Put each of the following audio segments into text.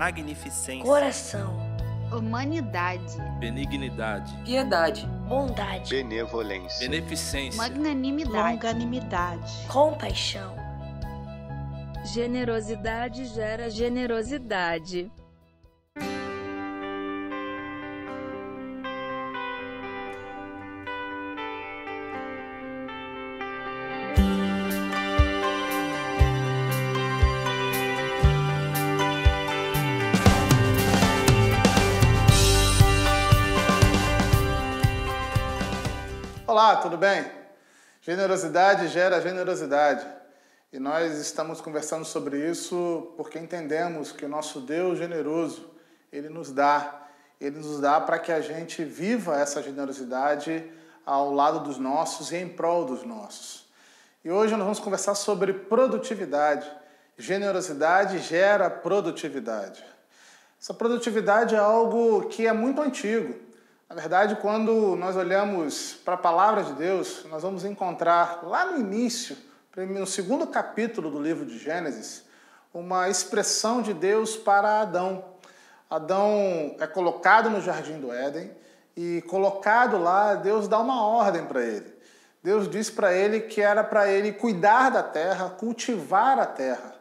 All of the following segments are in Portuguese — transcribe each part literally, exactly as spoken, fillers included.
magnificência, coração, humanidade, benignidade, piedade, bondade, benevolência, beneficência, magnanimidade, longanimidade, compaixão. Generosidade gera generosidade. Olá, tudo bem? Generosidade gera generosidade. E nós estamos conversando sobre isso porque entendemos que o nosso Deus generoso, Ele nos dá. Ele nos dá para que a gente viva essa generosidade ao lado dos nossos e em prol dos nossos. E hoje nós vamos conversar sobre produtividade. Generosidade gera produtividade. Essa produtividade é algo que é muito antigo. Na verdade, quando nós olhamos para a Palavra de Deus, nós vamos encontrar lá no início, no segundo capítulo do livro de Gênesis, uma expressão de Deus para Adão. Adão é colocado no Jardim do Éden e colocado lá, Deus dá uma ordem para ele. Deus diz para ele que era para ele cuidar da terra, cultivar a terra,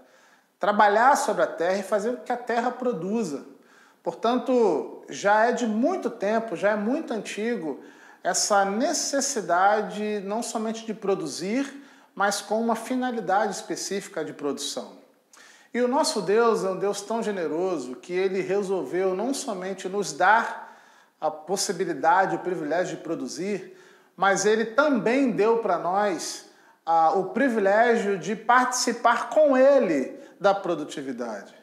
trabalhar sobre a terra e fazer com que a terra produza. Portanto, já é de muito tempo, já é muito antigo, essa necessidade não somente de produzir, mas com uma finalidade específica de produção. E o nosso Deus é um Deus tão generoso que Ele resolveu não somente nos dar a possibilidade, o privilégio de produzir, mas Ele também deu para nós ah, o privilégio de participar com Ele da produtividade.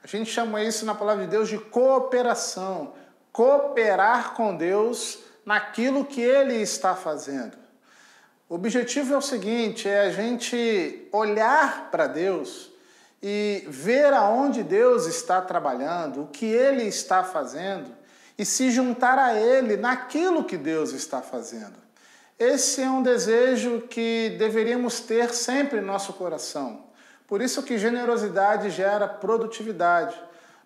A gente chama isso na Palavra de Deus de cooperação, cooperar com Deus naquilo que Ele está fazendo. O objetivo é o seguinte, é a gente olhar para Deus e ver aonde Deus está trabalhando, o que Ele está fazendo e se juntar a Ele naquilo que Deus está fazendo. Esse é um desejo que deveríamos ter sempre em nosso coração. Por isso que generosidade gera produtividade.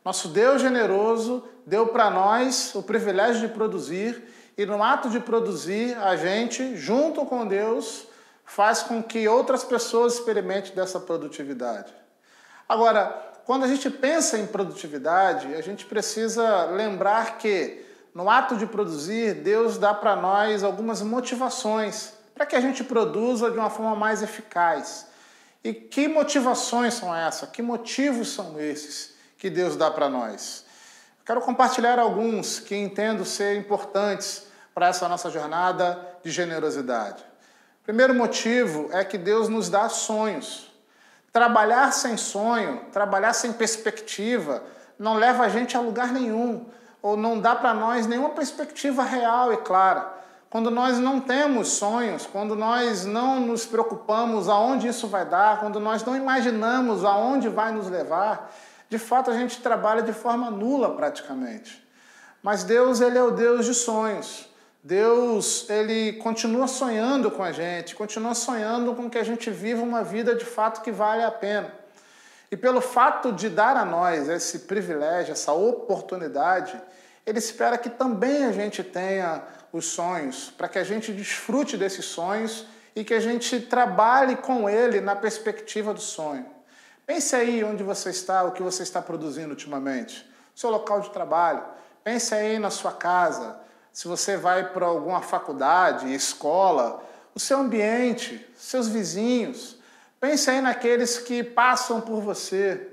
Nosso Deus generoso deu para nós o privilégio de produzir e no ato de produzir, a gente, junto com Deus, faz com que outras pessoas experimentem dessa produtividade. Agora, quando a gente pensa em produtividade, a gente precisa lembrar que no ato de produzir, Deus dá para nós algumas motivações para que a gente produza de uma forma mais eficaz. E que motivações são essas? Que motivos são esses que Deus dá para nós? Quero compartilhar alguns que entendo ser importantes para essa nossa jornada de generosidade. O primeiro motivo é que Deus nos dá sonhos. Trabalhar sem sonho, trabalhar sem perspectiva, não leva a gente a lugar nenhum, ou não dá para nós nenhuma perspectiva real e clara. Quando nós não temos sonhos, quando nós não nos preocupamos aonde isso vai dar, quando nós não imaginamos aonde vai nos levar, de fato a gente trabalha de forma nula praticamente. Mas Deus, Ele é o Deus de sonhos. Deus, Ele continua sonhando com a gente, continua sonhando com que a gente viva uma vida de fato que vale a pena. E pelo fato de dar a nós esse privilégio, essa oportunidade, Ele espera que também a gente tenha os sonhos, para que a gente desfrute desses sonhos e que a gente trabalhe com ele na perspectiva do sonho. Pense aí onde você está, o que você está produzindo ultimamente, seu local de trabalho. Pense aí na sua casa, se você vai para alguma faculdade, escola, o seu ambiente, seus vizinhos. Pense aí naqueles que passam por você.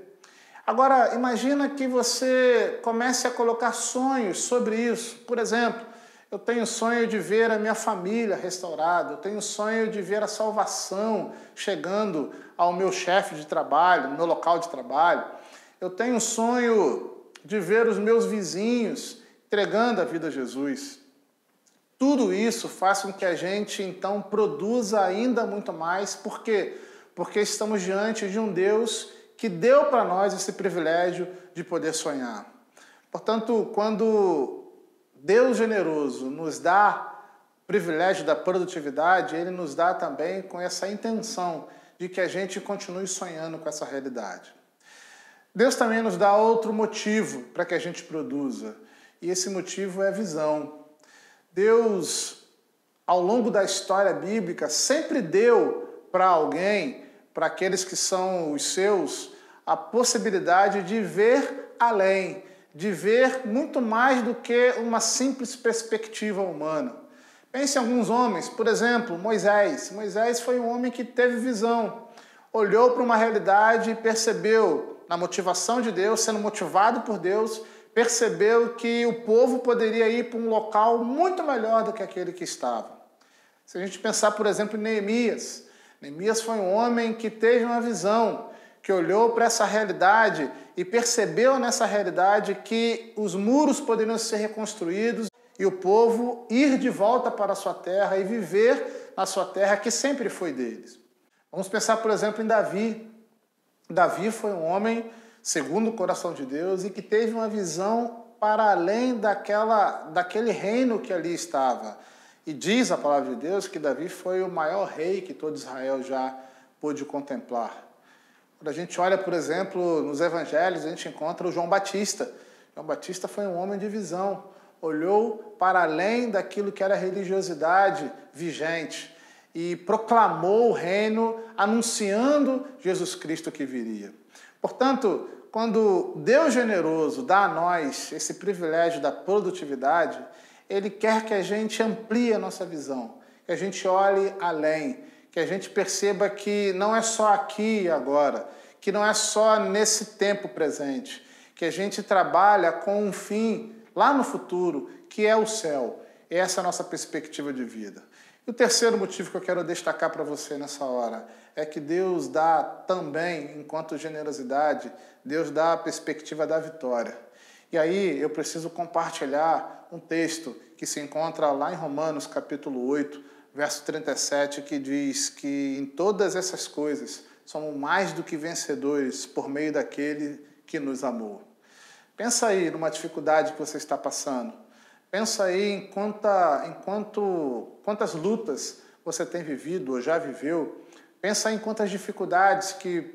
Agora, imagina que você comece a colocar sonhos sobre isso. Por exemplo, eu tenho o sonho de ver a minha família restaurada, eu tenho o sonho de ver a salvação chegando ao meu chefe de trabalho, no meu local de trabalho. Eu tenho o sonho de ver os meus vizinhos entregando a vida a Jesus. Tudo isso faz com que a gente, então, produza ainda muito mais. Por quê? Porque estamos diante de um Deus que deu para nós esse privilégio de poder sonhar. Portanto, quando Deus generoso nos dá o privilégio da produtividade, Ele nos dá também com essa intenção de que a gente continue sonhando com essa realidade. Deus também nos dá outro motivo para que a gente produza, e esse motivo é a visão. Deus, ao longo da história bíblica, sempre deu para alguém, para aqueles que são os seus, a possibilidade de ver além, de ver muito mais do que uma simples perspectiva humana. Pense em alguns homens, por exemplo, Moisés. Moisés foi um homem que teve visão, olhou para uma realidade e percebeu, na motivação de Deus, sendo motivado por Deus, percebeu que o povo poderia ir para um local muito melhor do que aquele que estava. Se a gente pensar, por exemplo, em Neemias, Neemias foi um homem que teve uma visão, que olhou para essa realidade e percebeu nessa realidade que os muros poderiam ser reconstruídos e o povo ir de volta para a sua terra e viver na sua terra, que sempre foi deles. Vamos pensar, por exemplo, em Davi. Davi foi um homem, segundo o coração de Deus, e que teve uma visão para além daquela, daquele reino que ali estava. E diz a palavra de Deus que Davi foi o maior rei que todo Israel já pôde contemplar. Quando a gente olha, por exemplo, nos evangelhos, a gente encontra o João Batista. João Batista foi um homem de visão, olhou para além daquilo que era a religiosidade vigente e proclamou o reino, anunciando Jesus Cristo que viria. Portanto, quando Deus generoso dá a nós esse privilégio da produtividade, Ele quer que a gente amplie a nossa visão, que a gente olhe além, que a gente perceba que não é só aqui e agora, que não é só nesse tempo presente, que a gente trabalha com um fim lá no futuro, que é o céu. Essa é a nossa perspectiva de vida. E o terceiro motivo que eu quero destacar para você nessa hora é que Deus dá também, enquanto generosidade, Deus dá a perspectiva da vitória. E aí eu preciso compartilhar um texto que se encontra lá em Romanos, capítulo oito, verso trinta e sete, que diz que em todas essas coisas somos mais do que vencedores por meio daquele que nos amou. Pensa aí numa dificuldade que você está passando. Pensa aí em, quanta, em quanto, quantas lutas você tem vivido ou já viveu. Pensa aí em quantas dificuldades que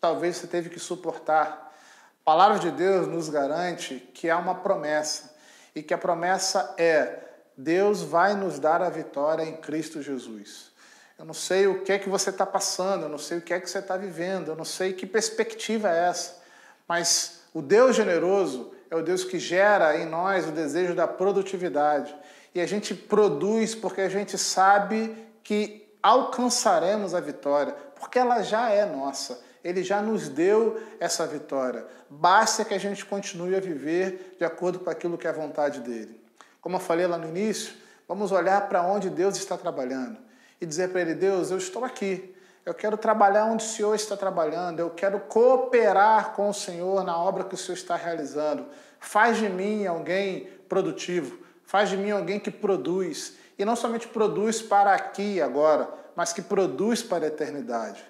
talvez você teve que suportar. A palavra de Deus nos garante que há uma promessa, e que a promessa é: Deus vai nos dar a vitória em Cristo Jesus. Eu não sei o que é que você está passando, eu não sei o que é que você está vivendo, eu não sei que perspectiva é essa, mas o Deus generoso é o Deus que gera em nós o desejo da produtividade. E a gente produz porque a gente sabe que alcançaremos a vitória, porque ela já é nossa. Ele já nos deu essa vitória. Basta que a gente continue a viver de acordo com aquilo que é a vontade dele. Como eu falei lá no início, vamos olhar para onde Deus está trabalhando e dizer para Ele: Deus, eu estou aqui, eu quero trabalhar onde o Senhor está trabalhando, eu quero cooperar com o Senhor na obra que o Senhor está realizando. Faz de mim alguém produtivo, faz de mim alguém que produz, e não somente produz para aqui e agora, mas que produz para a eternidade.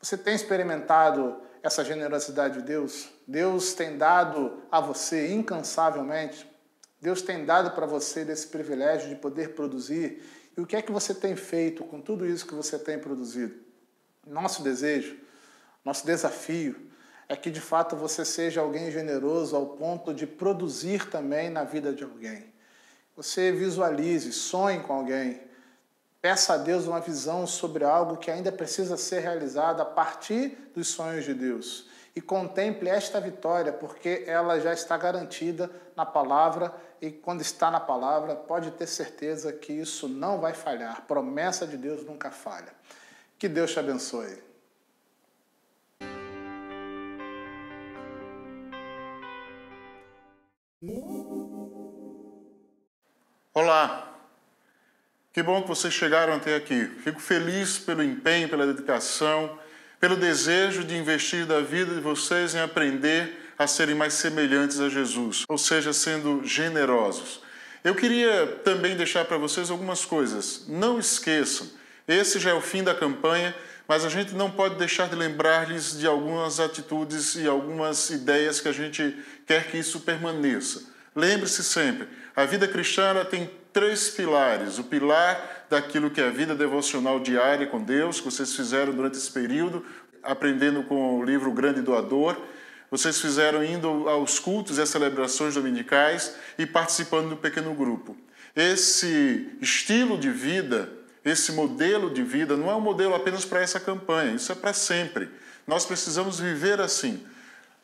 Você tem experimentado essa generosidade de Deus? Deus tem dado a você incansavelmente? Deus tem dado para você desse privilégio de poder produzir. E o que é que você tem feito com tudo isso que você tem produzido? Nosso desejo, nosso desafio é que de fato você seja alguém generoso ao ponto de produzir também na vida de alguém. Você visualize, sonhe com alguém, peça a Deus uma visão sobre algo que ainda precisa ser realizado a partir dos sonhos de Deus. E contemple esta vitória, porque ela já está garantida na palavra, e quando está na palavra, pode ter certeza que isso não vai falhar. Promessa de Deus nunca falha. Que Deus te abençoe. Olá, que bom que vocês chegaram até aqui. Fico feliz pelo empenho, pela dedicação, pelo desejo de investir da vida de vocês em aprender a serem mais semelhantes a Jesus, ou seja, sendo generosos. Eu queria também deixar para vocês algumas coisas. Não esqueçam, esse já é o fim da campanha, mas a gente não pode deixar de lembrar-lhes de algumas atitudes e algumas ideias que a gente quer que isso permaneça. Lembre-se sempre, a vida cristã tem três pilares. O pilar daquilo que é a vida devocional diária com Deus, que vocês fizeram durante esse período, aprendendo com o livro O Grande Doador. Vocês fizeram indo aos cultos e às celebrações dominicais e participando do pequeno grupo. Esse estilo de vida, esse modelo de vida, não é um modelo apenas para essa campanha, isso é para sempre. Nós precisamos viver assim,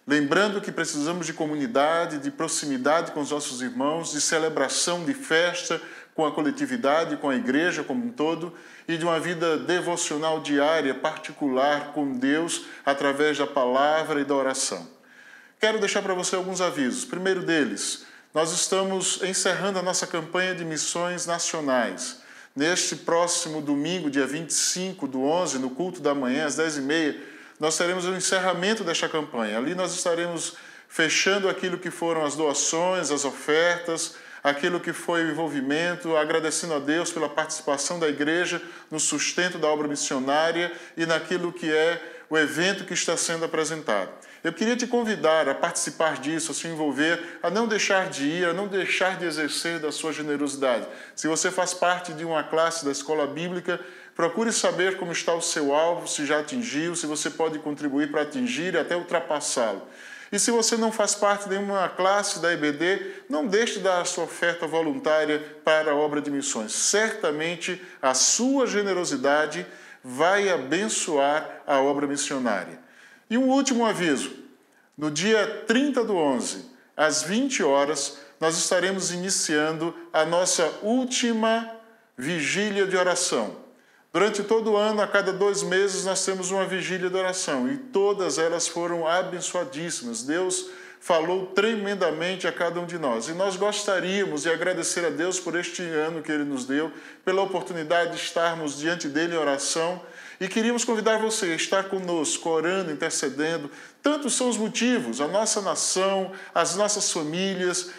lembrando que precisamos de comunidade, de proximidade com os nossos irmãos, de celebração, de festa, com a coletividade, com a igreja como um todo, e de uma vida devocional diária, particular com Deus, através da palavra e da oração. Quero deixar para você alguns avisos. Primeiro deles, nós estamos encerrando a nossa campanha de missões nacionais. Neste próximo domingo, dia vinte e cinco do onze, no culto da manhã, às dez e meia, nós teremos o encerramento desta campanha. Ali nós estaremos fechando aquilo que foram as doações, as ofertas, aquilo que foi o envolvimento, agradecendo a Deus pela participação da igreja no sustento da obra missionária e naquilo que é o evento que está sendo apresentado. Eu queria te convidar a participar disso, a se envolver, a não deixar de ir, a não deixar de exercer da sua generosidade. Se você faz parte de uma classe da escola bíblica, procure saber como está o seu alvo, se já atingiu, se você pode contribuir para atingir e até ultrapassá-lo. E se você não faz parte de nenhuma classe da E B D, não deixe de dar a sua oferta voluntária para a obra de missões. Certamente a sua generosidade vai abençoar a obra missionária. E um último aviso, no dia trinta do onze, às vinte horas, nós estaremos iniciando a nossa última vigília de oração. Durante todo o ano, a cada dois meses, nós temos uma vigília de oração e todas elas foram abençoadíssimas. Deus falou tremendamente a cada um de nós. E nós gostaríamos de agradecer a Deus por este ano que Ele nos deu, pela oportunidade de estarmos diante dEle em oração. E queríamos convidar você a estar conosco, orando, intercedendo. Tantos são os motivos, a nossa nação, as nossas famílias,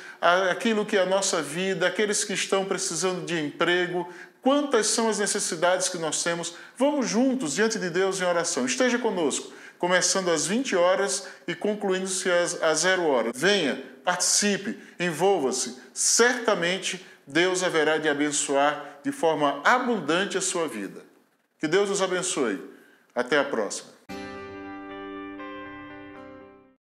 aquilo que é a nossa vida, aqueles que estão precisando de emprego. Quantas são as necessidades que nós temos? Vamos juntos diante de Deus em oração. Esteja conosco, começando às vinte horas e concluindo-se às, às zero horas. Venha, participe, envolva-se. Certamente Deus haverá de abençoar de forma abundante a sua vida. Que Deus nos abençoe. Até a próxima.